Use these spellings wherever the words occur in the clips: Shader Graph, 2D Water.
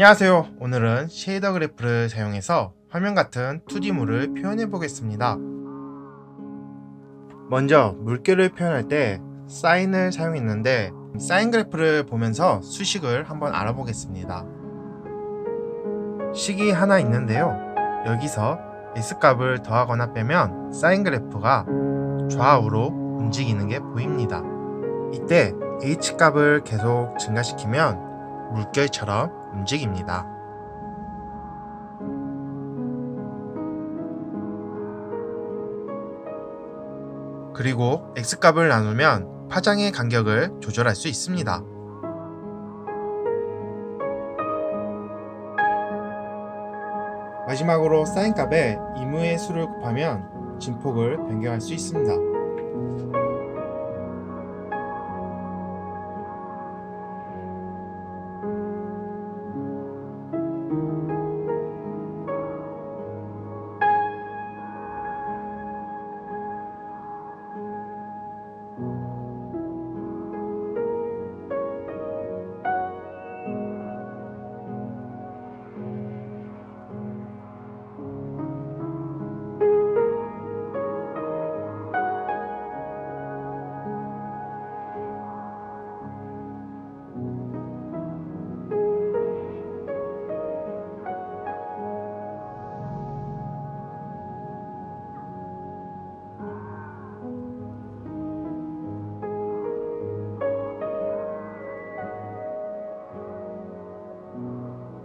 안녕하세요. 오늘은 쉐이더 그래프를 사용해서 화면 같은 2D물을 표현해 보겠습니다. 먼저 물결을 표현할 때 사인을 사용했는데 사인 그래프를 보면서 수식을 한번 알아보겠습니다. 식이 하나 있는데요. 여기서 X값을 더하거나 빼면 사인 그래프가 좌우로 움직이는 게 보입니다. 이때 H값을 계속 증가시키면 물결처럼 움직입니다. 그리고 X값을 나누면 파장의 간격을 조절할 수 있습니다. 마지막으로 사인값에 임의의 수를 곱하면 진폭을 변경할 수 있습니다.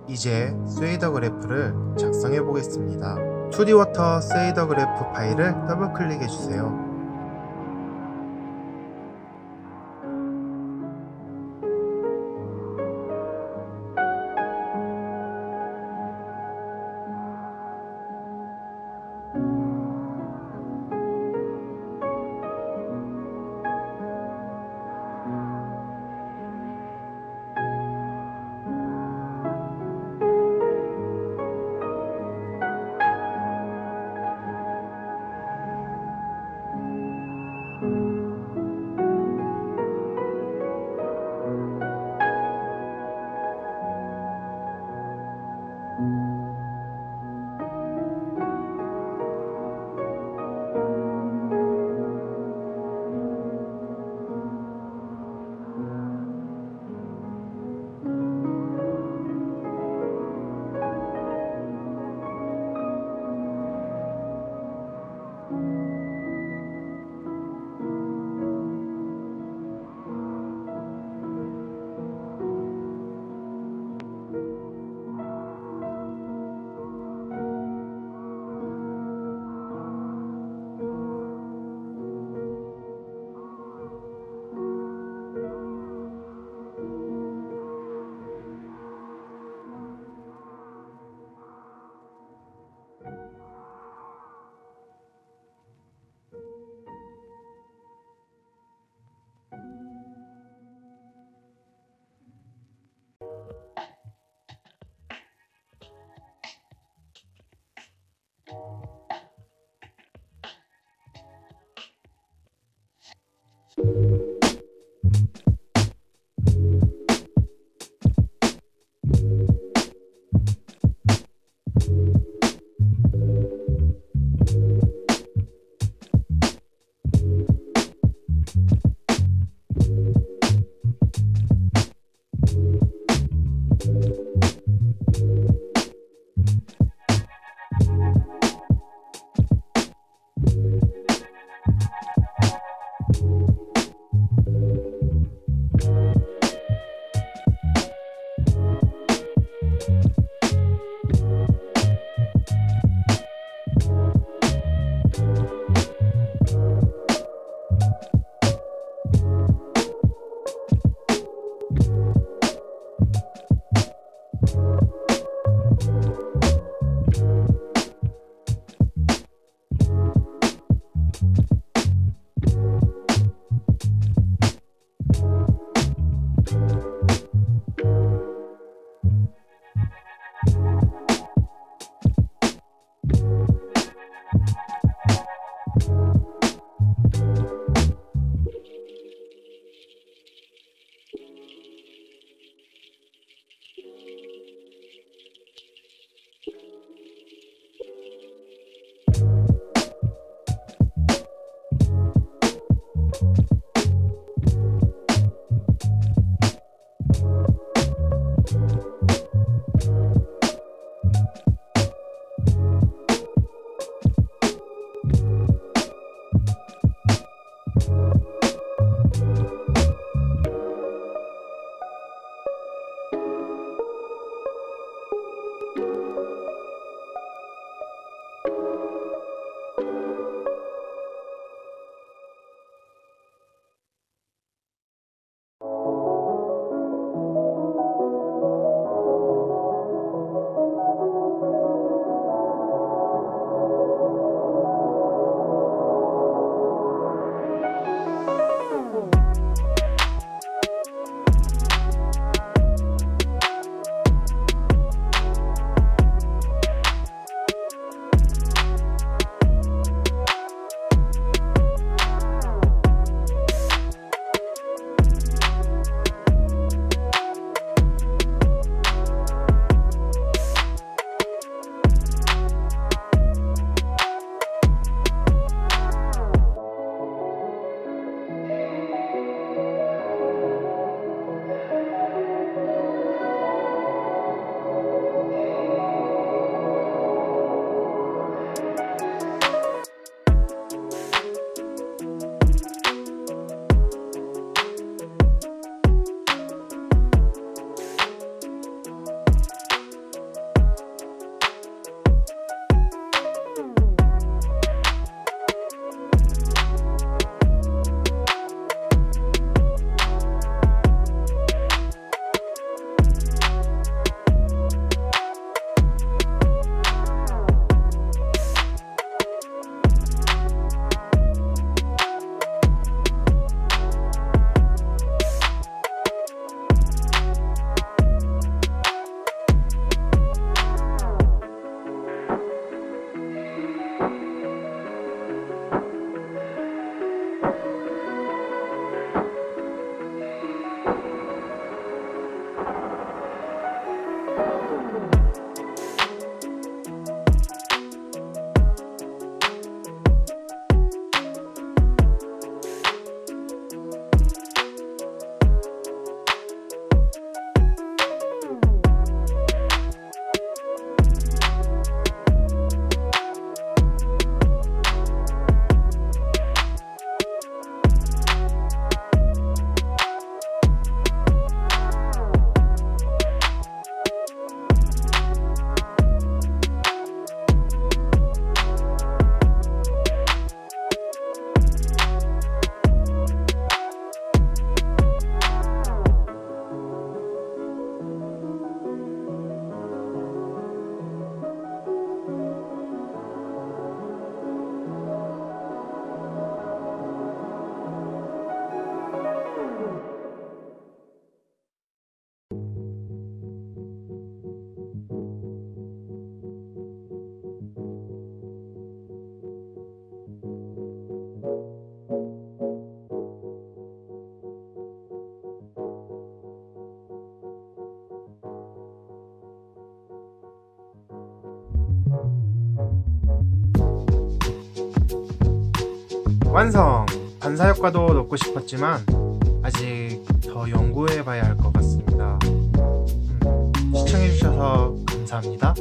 이제 쉐이더 그래프를 작성해 보겠습니다. 2D 워터 쉐이더 그래프 파일을 더블 클릭해 주세요. 완성! 반사효과도 넣고 싶었지만 아직 더 연구해 봐야 할 것 같습니다. 시청해주셔서 감사합니다.